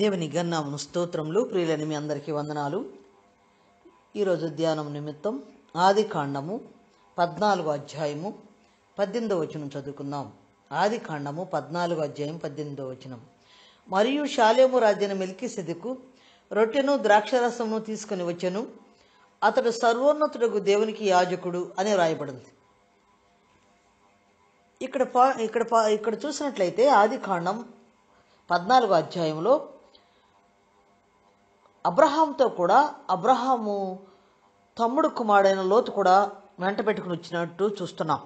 దేవుని గణనామును స్తోత్రములు. ప్రియులని మీ అందరికీ వందనాలు. ఈరోజు ధ్యానం నిమిత్తం ఆది కాండము 14వ అధ్యాయము 18వ వచనం చదువుకుందాం. ఆది కాండము 14వ అధ్యాయం 18వ వచనం. మరియు షాలేము రాజైన మెల్కీసెదెకు రొట్టెను ద్రాక్షరసమును తీసుకుని వచ్చెను, అతడు సర్వోన్నతుడగు దేవునికి యాజకుడు అని రాయబడింది. ఇక్కడ చూసినట్లయితే ఆది కాండం 14వ అధ్యాయంలో అబ్రహాంతో కూడా అబ్రహాము తమ్ముడు కుమారుడైన లోతు కూడా వెంట పెట్టుకుని వచ్చినట్టు చూస్తున్నాం.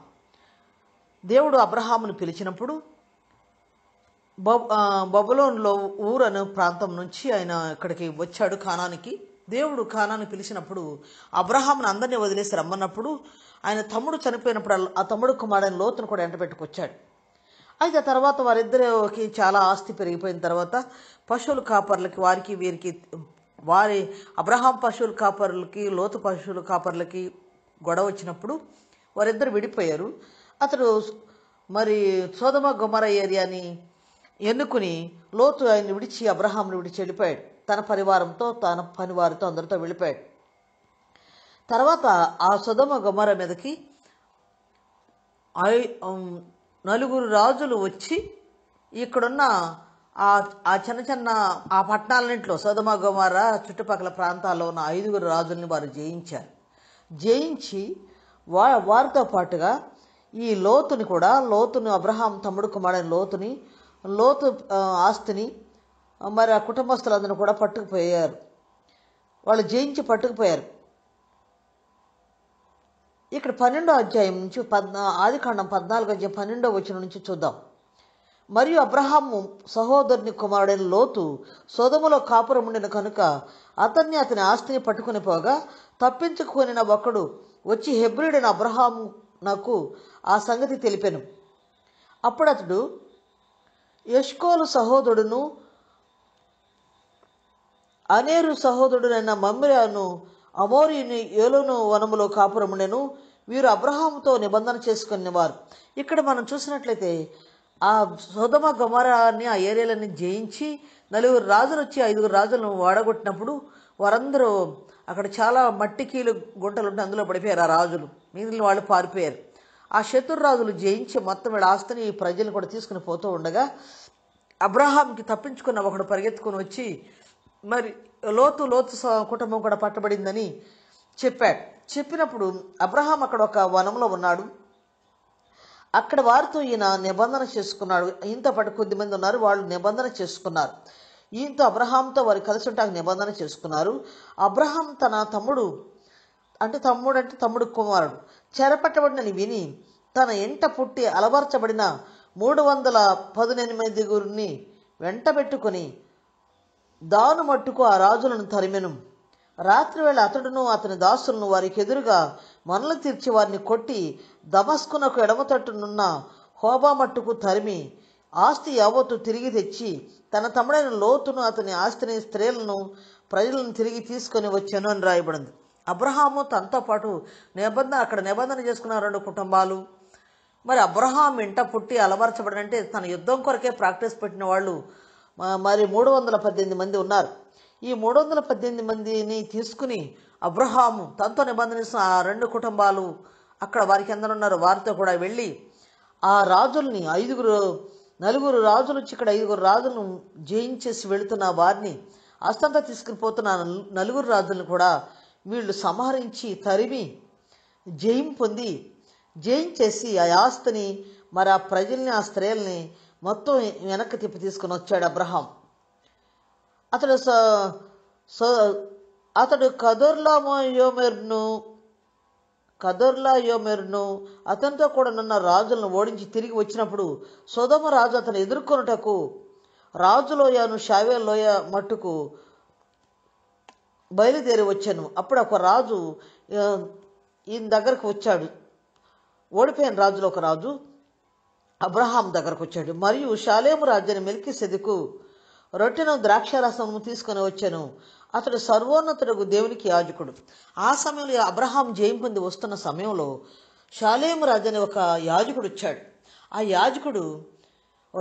దేవుడు అబ్రహామును పిలిచినప్పుడు బబులోనులో ఊర్ అనే ప్రాంతం నుంచి ఆయన ఇక్కడికి వచ్చాడు, కానానికి. దేవుడు కానాను పిలిచినప్పుడు అబ్రహామును అందరినీ వదిలేసి రమ్మన్నప్పుడు ఆయన తమ్ముడు చనిపోయినప్పుడు ఆ తమ్ముడు కుమారుడైన లోతును కూడా వెంట పెట్టుకొచ్చాడు. అయితే తర్వాత వారిద్దరికి చాలా ఆస్తి పెరిగిపోయిన తర్వాత పశువుల కాపర్లకి వారికి వీరికి వారి అబ్రహాం పశువుల కాపర్లకి లోతు పశువుల కాపర్లకి గొడవ వచ్చినప్పుడు వారిద్దరు విడిపోయారు. అతడు మరి సోదమ గొమొర్రా ఏరియాని ఎన్నుకుని లోతు ఆయన విడిచి అబ్రహాంను విడిచి వెళ్ళిపోయాడు, తన పరివారంతో తన పనివారితో అందరితో వెళ్ళిపోయాడు. తర్వాత ఆ సోదమ గొమొర్రా మీదకి నలుగురు రాజులు వచ్చి ఇక్కడున్న ఆ చిన్న చిన్న ఆ పట్టణాలన్నింటిలో సోదమ గొమొర్రా చుట్టుపక్కల ప్రాంతాల్లో ఉన్న 5గురు రాజుల్ని వారు జయించారు. జయించి వారితో పాటుగా ఈ లోతుని కూడా, లోతును అబ్రహాం తమ్ముడు కుమారుడైన లోతుని, లోతు ఆస్తిని మరి ఆ కుటుంబస్తులందరూ కూడా పట్టుకుపోయారు. వాళ్ళు జయించి పట్టుకుపోయారు. ఇక్కడ 12వ అధ్యాయం నుంచి ఆదికాండం 14వ అధ్యాయం 12వ వచనం నుంచి చూద్దాం. మరియు అబ్రహాము సహోదరుని కుమారుడైన లోతు సోదములో కాపురం ఉండిన కనుక అతన్ని అతని ఆస్తిని పట్టుకుని పోగా, తప్పించుకుని ఒకడు వచ్చి హెబ్రీడైన అబ్రహాము నాకు ఆ సంగతి తెలిపెను. అప్పుడు అతడు ఎష్కోలు సహోదరుడును అనేరు సహోదరుడైన మమ్రేను అమోరీని ఏలోను వనములో కాపురముండెను, వీరు అబ్రహాముతో నిబంధన చేసుకునేవారు. ఇక్కడ మనం చూసినట్లయితే ఆ సోదమ గొమొర్రాని ఆ ఏరియాలని జయించి నలుగురు రాజులు వచ్చి 5గురు రాజులను వాడగొట్టినప్పుడు వారందరూ అక్కడ చాలా మట్టికీలు గుంటలు ఉంటే అందులో పడిపోయారు. ఆ రాజులు మిగిలిన వాళ్ళు పారిపోయారు. ఆ శత్రురాజులు జయించి మొత్తం వీళ్ళ ఆస్తిని ప్రజలు కూడా తీసుకుని పోతూ ఉండగా అబ్రహాంకి తప్పించుకున్న ఒకడు పరిగెత్తుకుని వచ్చి మరి లోతు కుటుంబం కూడా పట్టబడిందని చెప్పాడు. చెప్పినప్పుడు అబ్రహాం అక్కడ ఒక వనంలో ఉన్నాడు. అక్కడ వారితో ఈయన నిబంధన చేసుకున్నాడు. ఈయనతో పాటు కొద్దిమంది ఉన్నారు, వాళ్ళు నిబంధన చేసుకున్నారు. ఈయనతో అబ్రహాంతో వారు కలిసి ఉంటాక నిబంధన చేసుకున్నారు. అబ్రహాం తన తమ్ముడు అంటే తమ్ముడు కుమారుడు చెరపట్టబడినని విని తన ఇంట పుట్టి అలవర్చబడిన 318గురిని వెంట పెట్టుకుని దాను మట్టుకు ఆ రాజులను తరిమెను. రాత్రివేళ అతడును అతని దాసులను వారికి ఎదురుగా మనలు తీర్చి వారిని కొట్టి దమస్కునకు ఎడమతట్టునున్న హోబా మట్టుకు తరిమి ఆస్తి యావత్తు తిరిగి తెచ్చి తన తమ్ముడైన లోతును అతని ఆస్తిని స్త్రీలను ప్రజలను తిరిగి తీసుకొని వచ్చాను అని రాయబడింది. అబ్రహాము తనతో పాటు అక్కడ నిబంధన చేసుకున్న 2 కుటుంబాలు, మరి అబ్రహాం ఇంట పుట్టి అలవర్చబడినంటే తన యుద్ధం కొరకే ప్రాక్టీస్ పెట్టిన వాళ్ళు మరి 318 మంది ఉన్నారు. ఈ 318 మందిని తీసుకుని అబ్రహాము తనతో నిబంధనిస్తున్న ఆ 2 కుటుంబాలు అక్కడ వారికి అందరూ ఉన్నారు, వారితో కూడా వెళ్ళి ఆ రాజుల్ని 5 నలుగురు రాజులు వచ్చి ఇక్కడ 5గురు రాజులను జయించేసి వెళుతున్న వారిని అస్తంతా తీసుకుని పోతున్న 4 రాజులను కూడా వీళ్ళు సంహరించి తరిమి జయించేసి ఆ ఆస్తిని మరి ఆ ప్రజల్ని ఆ స్త్రీల్ని మొత్తం వెనక్కి తిప్పి తీసుకుని వచ్చాడు అబ్రహాం. అతడు కదోర్లా యోమెర్ను అతనితో కూడా నున్న రాజులను ఓడించి తిరిగి వచ్చినప్పుడు సోదమ రాజు అతను ఎదుర్కొనుటకు రాజులోయను షావే లోయ మట్టుకు బయలుదేరి వచ్చాను. అప్పుడు ఒక రాజు ఈయన దగ్గరకు వచ్చాడు, ఓడిపోయిన రాజులో ఒక రాజు అబ్రహాం దగ్గరకు వచ్చాడు. మరియు షాలేము రాజైన మెల్కీసెదెకు రొట్టెను ద్రాక్షరసమును తీసుకొని వచ్చాను, అతడు సర్వోన్నతుడగు దేవునికి యాజకుడు. ఆ సమయంలో అబ్రహాం జయింపొంది వస్తున్న సమయంలో షాలేము రాజైన ఒక యాజకుడు వచ్చాడు. ఆ యాజకుడు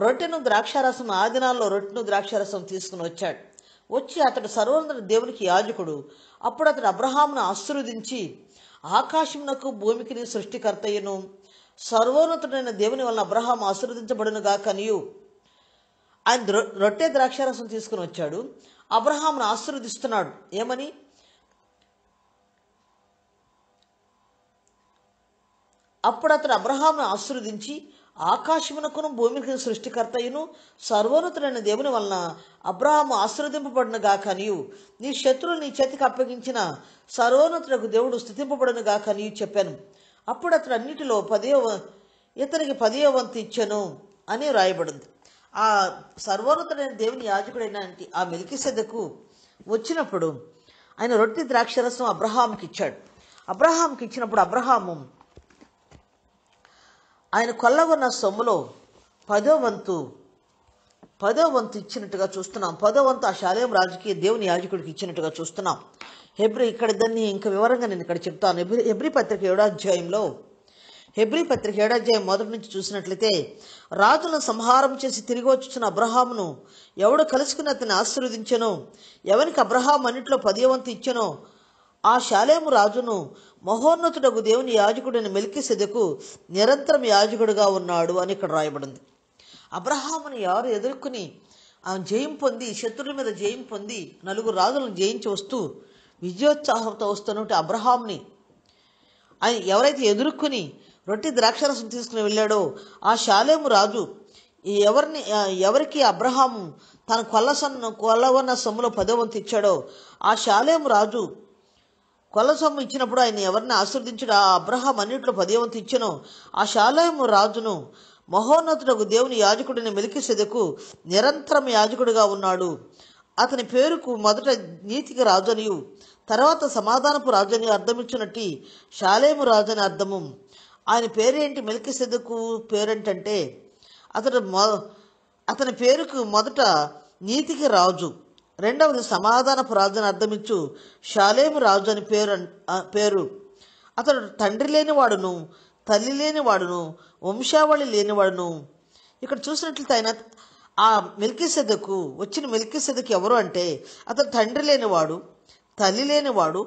రొట్టెను ద్రాక్షారసం ఆ దినాల్లో రొట్టెను ద్రాక్షారసం తీసుకుని వచ్చాడు. వచ్చి అతడు సర్వోన్నత దేవునికి యాజకుడు. అప్పుడు అతడు అబ్రహామును ఆశీర్వదించి ఆకాశమునకు భూమికిని సృష్టికర్తయ్యను సర్వోన్నతుడైన దేవుని వలన అబ్రహాము ఆశీర్వదించబడునుగా కనియు. ఆయన రొట్టె ద్రాక్షారసం తీసుకుని వచ్చాడు. అబ్రహామును ఆశీర్వదిస్తున్నాడు. ఏమని? అప్పుడు అతడు అబ్రహామును ఆశీర్వదించి ఆకాశమునకును భూమికి సృష్టికర్తయ్యను సర్వోన్నతుడైన దేవుని వలన అబ్రహాము ఆశీర్వదింపబడునుగాకనియు నీ శత్రువులు నీ చేతికి అప్పగించిన సర్వోన్నతుడకు దేవుడు స్తుతింపబడునుగాకనియు చెప్పాను. అప్పుడు అతడు అన్నిటిలో ఇతనికి పదవ వంతు ఇచ్చాను అని వ్రాయబడింది. ఆ సర్వోన్నతుడైన దేవుని యాజకుడైన ఆ మెల్కీసెదెకు వచ్చినప్పుడు ఆయన రొట్టె ద్రాక్షరసం అబ్రహాముకి ఇచ్చాడు. అబ్రహాముకి ఇచ్చినప్పుడు అబ్రహాము ఆయన కొల్లగొన్న సొమ్ములో పదో వంతు ఇచ్చినట్టుగా చూస్తున్నాం. పదో వంతు ఆ శాలేం రాజుకి దేవుని యాజకుడికి ఇచ్చినట్టుగా చూస్తున్నాం. ఇక్కడ వివరంగా నేను చెప్తాను. హెబ్రీ పత్రిక ఏడాధ్యాయం మొదటి నుంచి చూసినట్లయితే రాజులను సంహారం చేసి తిరిగి వచ్చుచున్న అబ్రహామును ఎవడు కలుసుకుని అతన్ని ఆశీర్వదించెనో, ఎవరికి అబ్రహాం అన్నింటిలో పదో వంతు ఇచ్చెనో ఆ శాలేము రాజును మహోన్నతుడకు దేవుని యాజకుడైన మెల్కీసెదెకు నిరంతరం యాజకుడుగా ఉన్నాడు అని ఇక్కడ రాయబడింది. అబ్రహామును ఎవరు ఎదుర్కొని జయం పొంది, శత్రువుల మీద జయం పొంది, నలుగురు రాజులను జయించి వస్తూ విజయోత్సాహంతో వస్తున్నట్టు అబ్రహాముని ఆయన ఎవరైతే ఎదుర్కొని రొట్టె ద్రాక్షరసం తీసుకుని వెళ్ళాడో ఆ శాలేము రాజు ఎవరికి అబ్రహాము తన కొల్లగొన్న సొమ్ములో పదో వంతు ఇచ్చాడో ఆ శాలేము రాజు కొల్ల సొమ్ము ఇచ్చినప్పుడు ఆయన ఎవరిని ఆశీర్వదించడు, ఆ అబ్రహాం అన్నింటిలో పదో వంతు ఇచ్చెనో ఆ శాలేము రాజును మహోన్నతుడకు దేవుని యాజకుడిని మెల్కీసెదెకు నిరంతరం యాజకుడుగా ఉన్నాడు. అతని పేరుకు మొదట నీతికి రాజనియు తర్వాత సమాధానపు రాజని అర్థమిచ్చినట్టి శాలేము రాజని అర్థము. ఆయన పేరేంటి? మెల్కీసెదెకు పేరేంటంటే అతని పేరుకు మొదట నీతికి రాజు, రెండవది సమాధానపు రాజుని అర్థమిచ్చు శాలేము రాజు అని పేరు. అతడు తండ్రి లేనివాడును తల్లి లేనివాడును వంశావళి లేనివాడును. ఇక్కడ చూసినట్లయితే ఆయన ఆ మెల్కీసెదెకు వచ్చిన మెల్కీసెదెకు ఎవరు అంటే అతను తండ్రి లేనివాడు, తల్లి లేనివాడు,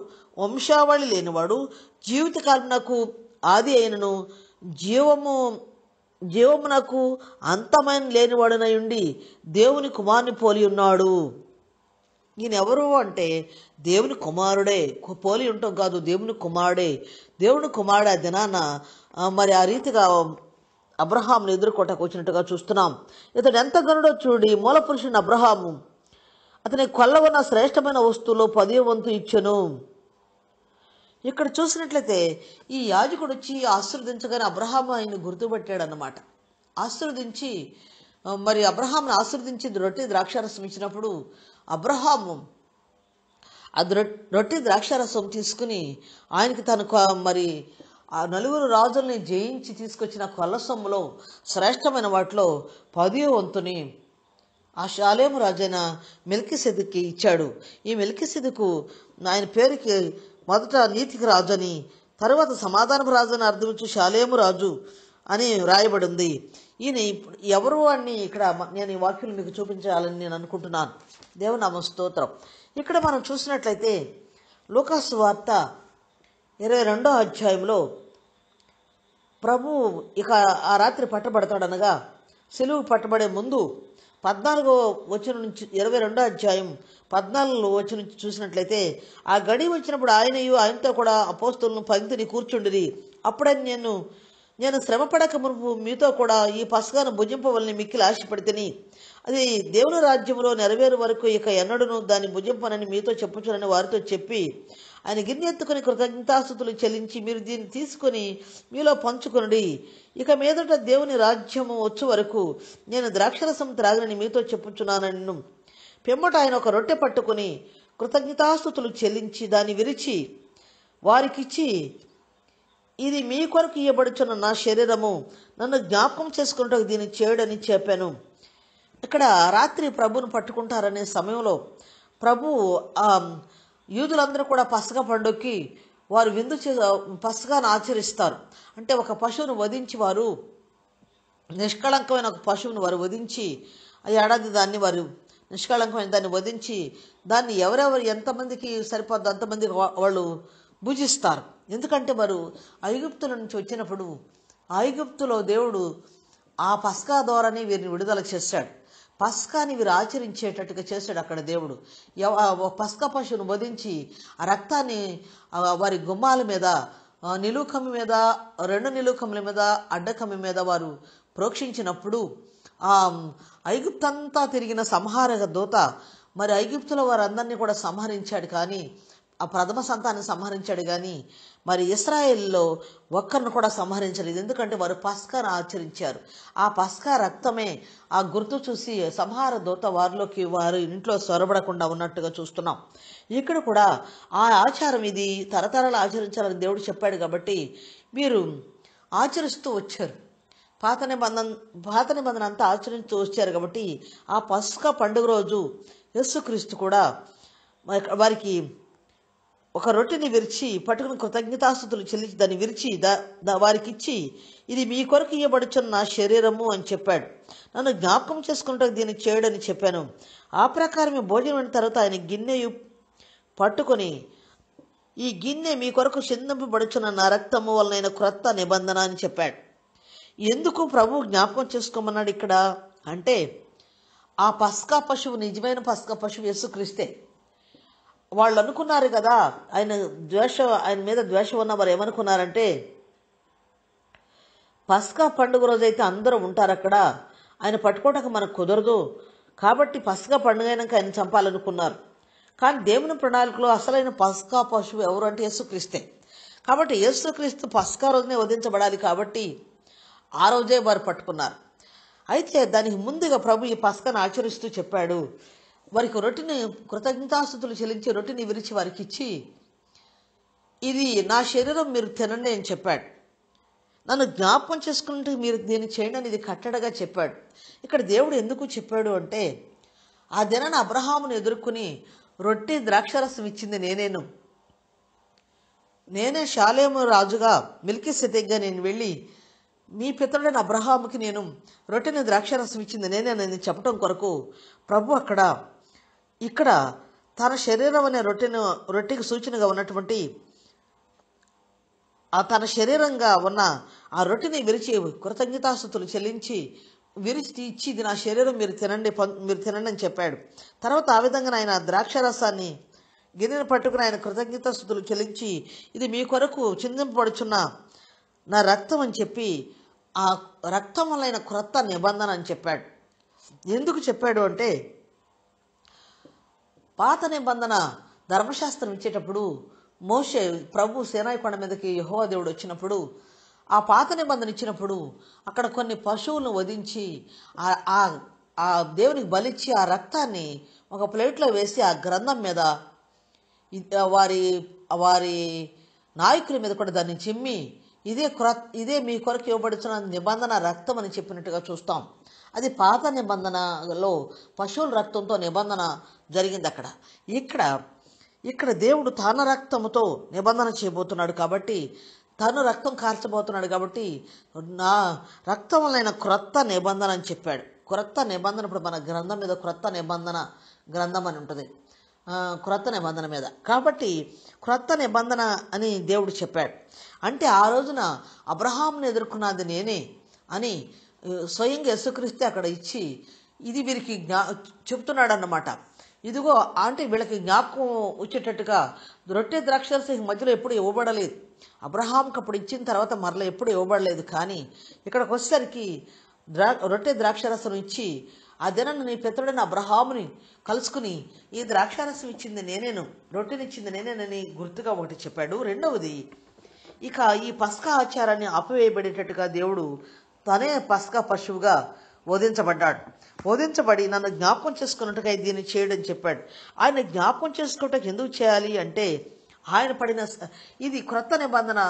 వంశావళి లేనివాడు, జీవితకాలమునకు ఆది అయినను జీవమునకు అంతమైన లేనివాడునై ఉండి దేవుని కుమారుని పోలి ఉన్నాడు. ఈయన ఎవరు అంటే దేవుని కుమారుడే, పోలి ఉంటాం కాదు, దేవుని కుమారుడే. దేవుని కుమారుడు ఆ దినాన మరి ఆ రీతిగా అబ్రహామును ఎదుర్కోటకు వచ్చినట్టుగా చూస్తున్నాం. ఇతడు ఎంత గనుడో చూడి మూల పురుషుని అబ్రహాము అతని కొల్లగొన్న శ్రేష్టమైన వస్తువులో పదో వంతు ఇచ్చెను. ఇక్కడ చూసినట్లయితే ఈ యాజకుడు వచ్చి ఆశీర్వదించగానే అబ్రహాము ఆయన గుర్తుపెట్టాడు అన్నమాట. అబ్రహామును ఆశీర్వదించి రొట్టె ద్రాక్షారసం ఇచ్చినప్పుడు అబ్రహాము ఆ రొట్టె ద్రాక్షారసం తీసుకుని ఆయనకి తను మరి ఆ నలుగురు రాజుల్ని జయించి తీసుకొచ్చిన కొల్ల సొమ్ములో శ్రేష్టమైన వాటిలో పదో వంతుని ఆ శాలేము రాజైన మెల్కీసెదెకు ఇచ్చాడు. ఈ మెల్కీసెదెకు ఆయన పేరుకి మొదట నీతికి రాజని తర్వాత సమాధానపు రాజని అర్థమిచ్చు శాలేము రాజు అని రాయబడింది. ఈయన ఎవరు అని ఇక్కడ నేను ఈ వాక్యం మీకు చూపించాలని నేను అనుకుంటున్నాను. దేవునామ స్తోత్రం. ఇక్కడ మనం చూసినట్లయితే లూకాసు వార్త 22 అధ్యాయంలో ప్రభు ఇక ఆ రాత్రి పట్టబడతాడనగా సెలువు పట్టబడే ముందు 14వ వచనం నుంచి 22వ అధ్యాయం 14వ వచనం నుంచి చూసినట్లయితే ఆ గడి వచ్చినప్పుడు ఆయనతో కూడా అపోస్తులను పంక్తిని కూర్చుండిరి. అప్పుడని నేను శ్రమపడక మునుపు మీతో కూడా ఈ పస్కాను భుజింపవలని మిక్కిలి ఆశపడితిని. అది దేవుని రాజ్యంలో నెరవేరు వరకు ఇక ఎన్నడూను దాన్ని భుజింపనని మీతో చెప్పుచునని వారితో చెప్పి ఆయన గిన్నె ఎత్తుకుని కృతజ్ఞతాస్తుతులు చెల్లించి మీరు దీన్ని తీసుకుని మీలో పంచుకొనుడి. ఇక మీదట దేవుని రాజ్యము వచ్చు వరకు నేను ద్రాక్షరసం త్రాగనని మీతో చెప్పుచున్నానను. పిమ్మట ఆయన ఒక రొట్టె పట్టుకుని కృతజ్ఞతాస్తుతులు చెల్లించి దాన్ని విరిచి వారికిచ్చి ఇది మీ కొరకు ఇయ్యబడుచున్న నా శరీరము, నన్ను జ్ఞాపకం చేసుకుంటూ దీన్ని చేయడని చెప్పాను. ఇక్కడ రాత్రి ప్రభువును పట్టుకుంటారనే సమయంలో ప్రభు యూదులందరూ కూడా పస్కా పండుగకి వారు పస్కాను ఆచరిస్తారు. అంటే ఒక పశువును వధించి వారు నిష్కళంకమైన ఒక పశువును వారు వధించి ఆ ఏడాది దాన్ని వారు నిష్కళంకమైన దాన్ని వధించి దాన్ని ఎవరెవరు ఎంతమందికి సరిపోద్దో అంతమంది వాళ్ళు భుజిస్తారు. ఎందుకంటే వారు ఐగుప్తుల నుంచి వచ్చినప్పుడు ఐగుప్తులో దేవుడు ఆ పస్కా ద్వారానే వీరిని విడుదల చేశాడు. పస్కాని వీరు ఆచరించేటట్టుగా చేశాడు అక్కడ దేవుడు. పస్కా పశువును వధించి ఆ రక్తాన్ని వారి గుమ్మాల మీద, నిలుకమ్మ మీద, రెండు నిలుకముల మీద, అడ్డకమ్మ మీద వారు ప్రోక్షించినప్పుడు ఆ ఐగుప్తంతా తిరిగిన సంహారక దూత మరి ఐగుప్తులో వారందరినీ కూడా సంహరించాడు. కానీ ఆ ప్రథమ సంతానం సంహరించాడు, కానీ మరి ఇస్రాయేల్లో ఒక్కరిని కూడా సంహరించలేదు. ఎందుకంటే వారు పస్కాను ఆచరించారు. ఆ పస్కా రక్తమే ఆ గుర్తు చూసి సంహార దూత వారిలోకి వారు ఇంట్లో సొరబడకుండా ఉన్నట్టుగా చూస్తున్నాం. ఇక్కడ కూడా ఆ ఆచారం ఇది తరతరాలు ఆచరించాలని దేవుడు చెప్పాడు కాబట్టి వీరు ఆచరిస్తూ వచ్చారు. పాత నిబంధన అంతా ఆచరిస్తూ వచ్చారు కాబట్టి ఆ పస్కా పండుగ రోజు యేసుక్రీస్తు కూడా వారికి ఒక రొట్టెని విరిచి పట్టుకుని కృతజ్ఞతాస్తుతులు చెల్లించి దాన్ని విరిచి వారికిచ్చి ఇది మీ కొరకు ఇవ్వబడుచున్న నా శరీరము అని చెప్పాడు. నన్ను జ్ఞాపకం చేసుకుంటూ దీన్ని చేయడని చెప్పాను. ఆ ప్రకారమే భోజనం అయిన తర్వాత ఆయన గిన్నెయు పట్టుకొని ఈ గిన్నె మీ కొరకు చిందింపబడుచున్న నా రక్తము వలన క్రొత్త నిబంధన అని చెప్పాడు. ఎందుకు ప్రభు జ్ఞాపకం చేసుకోమన్నాడు ఇక్కడ అంటే ఆ పస్కా పశువు, నిజమైన పస్కా పశువు యేసుక్రీస్తే. వాళ్ళు అనుకున్నారు కదా, ఆయన మీద ద్వేషం ఉన్న వారు ఏమనుకున్నారంటే పస్కా పండుగ రోజైతే అందరూ ఉంటారు అక్కడ, ఆయన పట్టుకోవటానికి మనకు కుదరదు కాబట్టి పస్కా పండుగ అయినాక ఆయన చంపాలనుకున్నారు. కానీ దేవుని ప్రణాళికలో అసలైన పస్కా పశువు ఎవరు అంటే యేసుక్రీస్తే. కాబట్టి యేసుక్రీస్తు పస్కా రోజునే వధించబడాలి కాబట్టి ఆ రోజే వారు పట్టుకున్నారు. అయితే దానికి ముందుగా ప్రభు ఈ పస్కాను ఆచరిస్తూ చెప్పాడు. వారికి రొట్టెని కృతజ్ఞతాస్తుతులు చెల్లించి రొట్టెని విరిచి వారికి ఇచ్చి ఇది నా శరీరం మీరు తినండి అని చెప్పాడు. నన్ను జ్ఞాపకం చేసుకుంటూ మీరు దీన్ని చేయండి అని ఇది కట్టడగా చెప్పాడు. ఇక్కడ దేవుడు ఎందుకు చెప్పాడు అంటే ఆ దినాన్ని అబ్రహామును ఎదుర్కొని రొట్టె ద్రాక్షరసం ఇచ్చింది నేనే షాలేము రాజుగా మెల్కీసెదెక్గా నేను వెళ్ళి మీ పితరుడైన అబ్రహాముకి నేను రొట్టెని ద్రాక్షరసం ఇచ్చింది నేనే చెప్పడం కొరకు ప్రభు ఇక్కడ తన శరీరం అనే రొట్టెకి సూచనగా ఉన్నటువంటి ఆ తన శరీరంగా ఉన్న ఆ రొట్టెని విరిచి కృతజ్ఞతాస్తుతులు చెల్లించి విరిచి ఇచ్చి ఇది నా శరీరం మీరు తినండి అని చెప్పాడు. తర్వాత ఆ విధంగా ఆయన ద్రాక్షరసాన్ని గిన్నెను పట్టుకుని ఆయన కృతజ్ఞతాస్తుతులు చెల్లించి ఇది మీ కొరకు చిందింపబడుచున్న నా రక్తం అని చెప్పి ఆ రక్తం వలన క్రొత్త నిబంధన అని చెప్పాడు. ఎందుకు చెప్పాడు అంటే పాత నిబంధన ధర్మశాస్త్రం ఇచ్చేటప్పుడు మోషే ప్రభు సీనాయి కొండ మీదకి యెహోవా దేవుడు వచ్చినప్పుడు ఆ పాత నిబంధన ఇచ్చినప్పుడు అక్కడ కొన్ని పశువులను వధించి ఆ ఆ దేవునికి బలిచ్చి ఆ రక్తాన్ని ఒక ప్లేట్లో వేసి ఆ గ్రంథం మీద వారి నాయకుల మీద కూడా దాన్ని చిమ్మి ఇదే మీ కొరకు ఇవ్వబడుతున్న నిబంధన రక్తం అని చెప్పినట్టుగా చూస్తాం. అది పాత నిబంధనలో పశువుల రక్తంతో నిబంధన జరిగింది. ఇక్కడ దేవుడు తన రక్తంతో నిబంధన చేయబోతున్నాడు కాబట్టి తను రక్తం కార్చబోతున్నాడు కాబట్టి నా రక్తములైన క్రొత్త నిబంధన అని చెప్పాడు. క్రొత్త నిబంధన ఇప్పుడు మన గ్రంథం మీద క్రొత్త నిబంధన గ్రంథం అని ఉంటుంది, క్రొత్త నిబంధన మీద. కాబట్టి క్రొత్త నిబంధన అని దేవుడు చెప్పాడు. అంటే ఆ రోజున అబ్రహామును ఎదుర్కొన్నది నేనే అని స్వయంగా యేసుక్రీస్తే అక్కడ ఇచ్చి ఇది వీరికి చెప్తున్నాడు అన్నమాట. ఇదిగో అంటే వీళ్ళకి జ్ఞాపకం వచ్చేటట్టుగా రొట్టె ద్రాక్షరసం మధ్యలో ఎప్పుడు ఇవ్వబడలేదు. అబ్రహాంకి అప్పుడు ఇచ్చిన తర్వాత మరలా ఎప్పుడు ఇవ్వబడలేదు. కానీ ఇక్కడికి వచ్చేసరికి రొట్టె ద్రాక్షరసం ఇచ్చి ఆ దినాన్ని నీ పితరుడైన అబ్రహాముని కలుసుకుని ఈ ద్రాక్షారసం ఇచ్చింది నేనేను, రొట్టెనిచ్చింది నేనేనని గుర్తుగా ఒకటి చెప్పాడు. రెండవది, ఇక ఈ పస్కా ఆచారాన్ని ఆపివేయబడేటట్టుగా దేవుడు తనే పస్కా పశువుగా వధించబడి నన్ను జ్ఞాపకం చేసుకున్నట్టుగా దీన్ని చేయడని చెప్పాడు. ఆయన జ్ఞాపకం చేసుకున్నట్టుగా ఎందుకు చేయాలి అంటే ఆయన పడిన ఇది క్రొత్త నిబంధన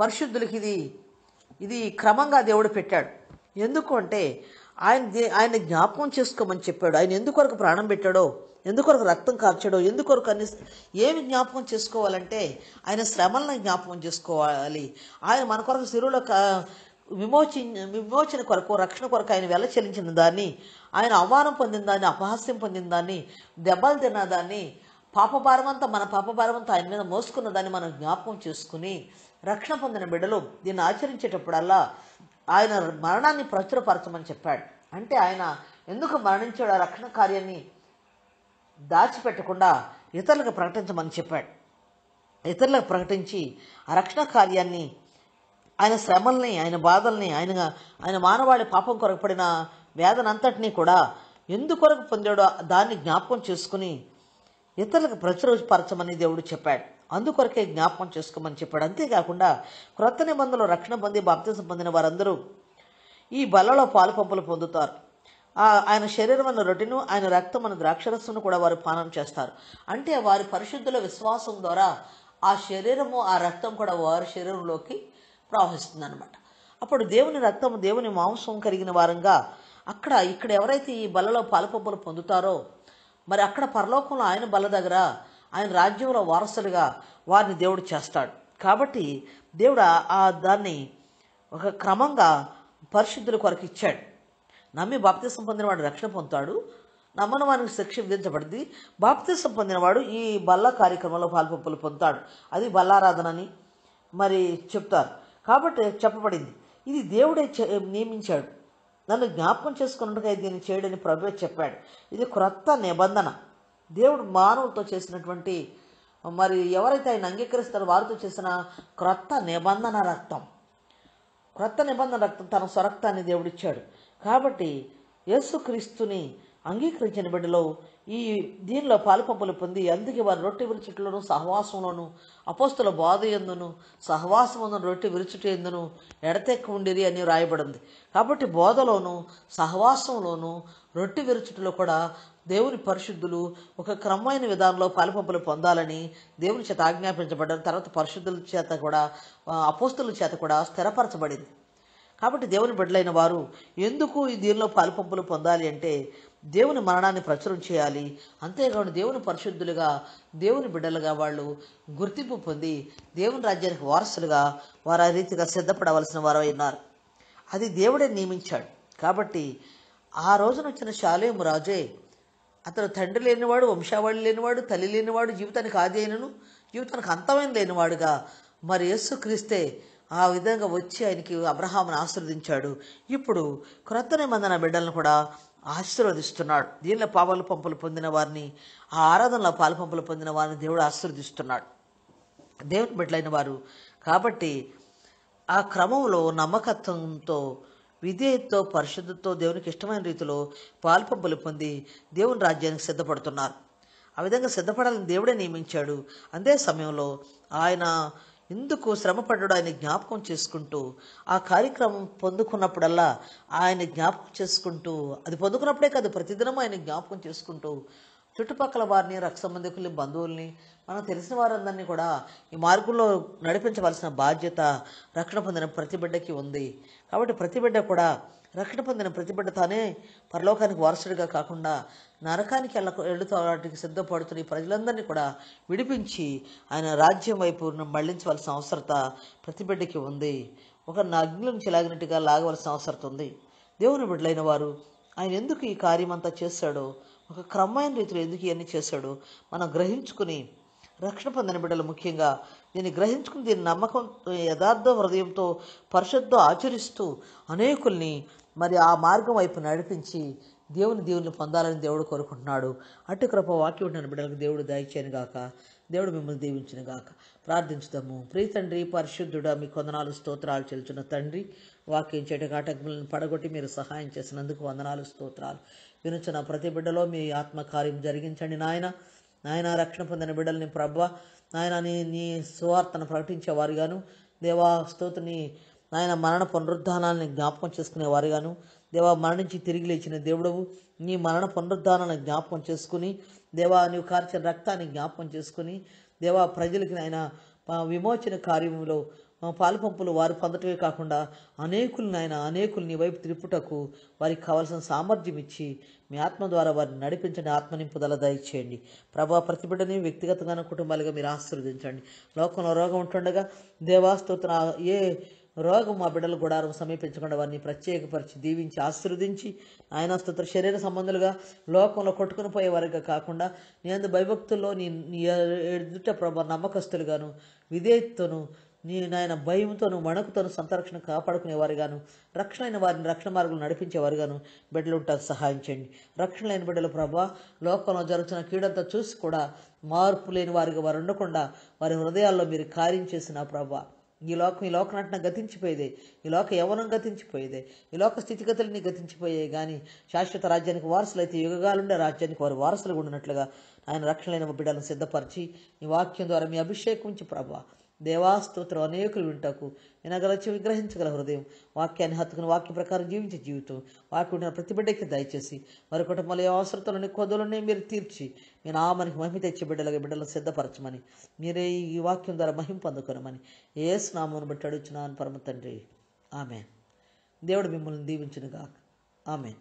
పరిశుద్ధులకి ఇది క్రమంగా దేవుడు పెట్టాడు. ఎందుకు అంటే ఆయన జ్ఞాపకం చేసుకోమని చెప్పాడు. ఆయన ఎందుకొరకు ప్రాణం పెట్టాడో, ఎందుకొరకు రక్తం కార్చాడో, ఎందుకొరకు అన్ని ఏమి జ్ఞాపకం చేసుకోవాలంటే ఆయన శ్రమలను జ్ఞాపకం చేసుకోవాలి. ఆయన మన కొరకు శిలువలో విమోచన కొరకు రక్షణ కొరకు ఆయన వెల చెల్లించిన దాన్ని, ఆయన అవమానం పొందిన దాన్ని, అపహాస్యం పొందిన దాన్ని, దెబ్బలు తిన్న దాన్ని, పాపభారమంతా మన పాపభారమంతా ఆయన మీద మోసుకున్న దాన్ని మనం జ్ఞాపకం చేసుకుని రక్షణ పొందిన బిడ్డలు దీన్ని ఆచరించేటప్పుడల్లా ఆయన మరణాన్ని ప్రచురపరచమని చెప్పాడు. అంటే ఆయన ఎందుకు మరణించాడు, ఆ రక్షణ కార్యాన్ని దాచిపెట్టకుండా ఇతరులకు ప్రకటించమని చెప్పాడు. ఇతరులకు ప్రకటించి ఆ రక్షణ కార్యాన్ని, ఆయన శ్రమల్ని, ఆయన బాధల్ని, ఆయన మానవాళి పాపం కొరకు పడిన వేదనంతటినీ కూడా ఎందుకొరకు పొందాడో దాన్ని జ్ఞాపకం చేసుకుని ఇతరులకు ప్రచురపరచమని దేవుడు చెప్పాడు. అందుకొరకే జ్ఞాపకం చేసుకోమని చెప్పాడు. అంతేకాకుండా క్రొత్త నిబంధనలో రక్షణ పొంది బాప్తిసం పొందిన వారందరూ ఈ బలలో పాలు పంపులు పొందుతారు. ఆయన శరీరం అన్న రొట్టెను, ఆయన రక్తం అన్న ద్రాక్షరసమును కూడా వారు పానం చేస్తారు. అంటే వారి పరిశుద్ధుల విశ్వాసం ద్వారా ఆ శరీరము, ఆ రక్తం కూడా వారి శరీరంలోకి ప్రవహిస్తుంది అనమాట. అప్పుడు దేవుని రక్తము, దేవుని మాంసం కలిగిన వారంగా అక్కడ ఇక్కడ ఎవరైతే ఈ బలలో పాలు పంపులు పొందుతారో మరి అక్కడ పరలోకంలో ఆయన బల్ల దగ్గర, ఆయన రాజ్యంలో వారసులుగా వారిని దేవుడు చేస్తాడు. కాబట్టి దేవుడు ఆ దాన్ని ఒక క్రమంగా పరిశుద్ధుల కొరకు ఇచ్చాడు. నమ్మి బాప్తిసం పొందినవాడు రక్షణ పొందుతాడు, నమ్మని వానికి శిక్ష విధించబడింది. బాప్తిసం పొందినవాడు ఈ బల్ల కార్యక్రమంలో పాల్పంపులు పొందుతాడు. అది బల్లారాధన అని మరి చెప్తారు కాబట్టి చెప్పబడింది. ఇది దేవుడే నియమించాడు. నన్ను జ్ఞాపకం చేసుకున్నట్టుగా దీన్ని చేయడని ప్రభువే చెప్పాడు. ఇది క్రొత్త నిబంధన, దేవుడు మానవులతో చేసినటువంటి, మరి ఎవరైతే ఆయన అంగీకరిస్తారో వారితో చేసిన క్రొత్త నిబంధన రక్తం. క్రొత్త నిబంధన రక్తం తన స్వరక్తాన్ని దేవుడిచ్చాడు. కాబట్టి యేసుక్రీస్తుని అంగీకరించిన బిడ్డలో ఈ దీనిలో పాలుపంపులు పొంది అందుకే వారు రొట్టె విరుచుటలోను, సహవాసంలోను, అపోస్తుల బాధ ఎందును, సహవాసమును రొట్టె విరుచుట ఎందును ఎడతెక్క ఉండిరి అని రాయబడింది. కాబట్టి బోధలోను, సహవాసంలోను, రొట్టె విరుచుటలో కూడా దేవుని పరిశుద్ధులు ఒక క్రమమైన విధానంలో పాలుపంపులు పొందాలని దేవుని చేత ఆజ్ఞాపించబడ్డారు. తర్వాత పరిశుద్ధుల చేత కూడా, అపోస్తుల చేత కూడా స్థిరపరచబడింది. కాబట్టి దేవుని బిడ్డలైన వారు ఎందుకు ఈ దీనిలో పాలుపంపులు పొందాలి అంటే దేవుని మరణాన్ని ప్రచురం చేయాలి. అంతేకాకుండా దేవుని పరిశుద్ధులుగా, దేవుని బిడ్డలుగా వాళ్ళు గుర్తింపు పొంది దేవుని రాజ్యానికి వారసులుగా వారు ఆ రీతిగా సిద్ధపడవలసిన వారై ఉన్నారు. అది దేవుడే నియమించాడు. కాబట్టి ఆ రోజున వచ్చిన షాలేము రాజే, అతను తండ్రి లేనివాడు, వంశావళి లేనివాడు, తల్లి లేనివాడు, జీవితానికి ఆది అయినను జీవితానికి అంతమైన లేనివాడుగా మరి యేసుక్రీస్తే ఆ విధంగా వచ్చి ఆయనకి అబ్రహామును ఆశీర్వదించాడు. ఇప్పుడు క్రొత్త నిబంధన బిడ్డలను కూడా ఆశీర్వదిస్తున్నాడు. దీనిలో పాలుపంపులు పొందిన వారిని, ఆ ఆరాధనలో పాలుపంపులు పొందిన వారిని దేవుడు ఆశీర్వదిస్తున్నాడు, దేవుని బిడ్డలైన వారు. కాబట్టి ఆ క్రమంలో నమ్మకత్వంతో, విధేయతతో, పరిశుద్ధతో దేవునికి ఇష్టమైన రీతిలో పాలుపంపులు పొంది దేవుని రాజ్యానికి సిద్ధపడుతున్నారు. ఆ విధంగా సిద్ధపడాలని దేవుడే నియమించాడు. అదే సమయంలో ఆయన ఎందుకు శ్రమ పడ్డాడు ఆయన జ్ఞాపకం చేసుకుంటూ, ఆ కార్యక్రమం పొందుకున్నప్పుడల్లా ఆయన జ్ఞాపకం చేసుకుంటూ, అది పొందుకున్నప్పుడే కాదు ప్రతిదినం ఆయన జ్ఞాపకం చేసుకుంటూ చుట్టుపక్కల వారిని, రక్త సంబంధికుల్ని, బంధువుల్ని, మనం తెలిసిన వారందరినీ కూడా ఈ మార్గంలో నడిపించవలసిన బాధ్యత రక్షణ పొందిన ప్రతి బిడ్డకి ఉంది. కాబట్టి ప్రతి బిడ్డ కూడా, రక్షణ పొందిన ప్రతి బిడ్డ తానే పరలోకానికి వారసుడిగా కాకుండా నరకానికి వెళ్ళడానికి సిద్ధపడుతున్న ఈ ప్రజలందరినీ కూడా విడిపించి ఆయన రాజ్యం వైపు మళ్లించవలసిన అవసరత ప్రతి బిడ్డకి ఉంది. ఒక అగ్ని నుంచి లాగినట్టుగా లాగవలసిన అవసరత ఉంది. దేవుని బిడ్డలైన వారు ఆయన ఎందుకు ఈ కార్యం అంతా చేశాడో, ఒక క్రమమైన రీతిలో ఎందుకు ఇవన్నీ చేశాడో మనం గ్రహించుకుని, రక్షణ పొందిన బిడ్డలు ముఖ్యంగా దీన్ని గ్రహించుకుని దీని నమ్మకం యథార్థ హృదయంతో పరిశుద్ధం ఆచరిస్తూ అనేకుల్ని మరి ఆ మార్గం వైపు నడిపించి దేవుని దీవుని పొందాలని దేవుడు కోరుకుంటున్నాడు. అట్టి కృప వాక్యం ఉంటున్న బిడ్డలకు దేవుడు దయచేయను గాక. దేవుడు మిమ్మల్ని దీవించిన గాక. ప్రార్థించుదాము. ప్రియ తండ్రి, పరిశుద్ధుడా, మీ కొందనాలు స్తోత్రాలు చెల్చున్న తండ్రి, వాక్యం చేయటం ఆటంకులను పడగొట్టి మీరు సహాయం చేసినందుకు వందనాలు స్తోత్రాలు. వినుచున్న ప్రతి బిడ్డలో మీ ఆత్మకార్యం జరిగించండి నాయన. నాయన రక్షణ పొందిన బిడ్డల్ని ప్రభువా, నాయన నీ సువార్తను ప్రకటించేవారుగాను, దేవా స్తోత్రుని నాయన మరణ పునరుద్ధానాన్ని జ్ఞాపకం చేసుకునేవారుగాను, దేవా మరణించి తిరిగి లేచిన దేవుడవు, నీ మరణ పునరుద్ధానాన్ని జ్ఞాపకం చేసుకుని, దేవా నీవు కార్చిన రక్తాన్ని జ్ఞాపకం చేసుకుని, దేవా ప్రజలకి ఆయన విమోచన కార్యంలో పాలుపంపులు వారు పొందటమే కాకుండా అనేకుల్ని వైపు తిరుపుటకు వారికి కావాల్సిన సామర్థ్యం ఇచ్చి మీ ఆత్మ ద్వారా వారిని నడిపించండి. ఆత్మనింపుదల దయచేయండి ప్రభా. ప్రతి బిడ్డని వ్యక్తిగతంగా, కుటుంబాలుగా మీరు ఆశీర్వదించండి. లోకంలో రోగం ఉంటుండగా దేవాస్తోత్ర ఏ రోగం మా బిడ్డల గుడారం సమీపించకుండా వారిని ప్రత్యేకపరిచి దీవించి ఆశీర్వదించి ఆయన స్తోత్ర శరీర సంబంధులుగా లోకంలో కొట్టుకుని పోయేవారుగా కాకుండా నేను భయభక్తుల్లో నీ ఎదుట ప్రభు నమ్మకస్తులుగాను విధేయతను నీ నాయన భయంతోను వణుకుతోను సంరక్షణ కాపాడుకునేవారుగాను రక్షణ అయిన వారిని రక్షణ మార్గంలో నడిపించేవారుగాను బిడ్డలు ఉంటాకు సహాయం చేయండి. రక్షణ లేని బిడ్డలు ప్రభా లోకంలో జరుగుతున్న కీడంతా చూసి కూడా మార్పు లేని వారిగా వారు ఉండకుండా వారి హృదయాల్లో మీరు కార్యం చేసిన ప్రభా ఈ లోక నాటన గతించిపోయేదే, ఈ లోక యవనం గతించిపోయేదే, ఈ లోక స్థితిగతులని గతించిపోయాయి. కానీ శాశ్వత రాజ్యానికి వారసులు అయితే యుగగాలుండే రాజ్యానికి వారు వారసులుగా ఉండినట్లుగా ఆయన రక్షణ లేని బిడ్డలను సిద్ధపరిచి ఈ వాక్యం ద్వారా మీ అభిషేకం ఉంచి ప్రభా దేవాస్తోత్రం అనేకులు వింటకు వినగలచి విగ్రహించగల హృదయం వాక్యాన్ని హత్తుకుని వాక్య ప్రకారం జీవించే జీవితం వాక్యం ఉన్న ప్రతి బిడ్డకి దయచేసి వారి కుటుంబాలు ఏ అవసరతలోని కొదులని మీరు తీర్చి మీ నామానికి మహిమ తెచ్చి బిడ్డలను సిద్ధపరచమని మీరే ఈ వాక్యం ద్వారా మహిమ పొందుకొనమని యేసు నామమును బట్టి అడుగుచున్నాను పరమ తండ్రి, ఆమేన్. దేవుడు మిమ్మల్ని దీవించునుగాక, ఆమేన్.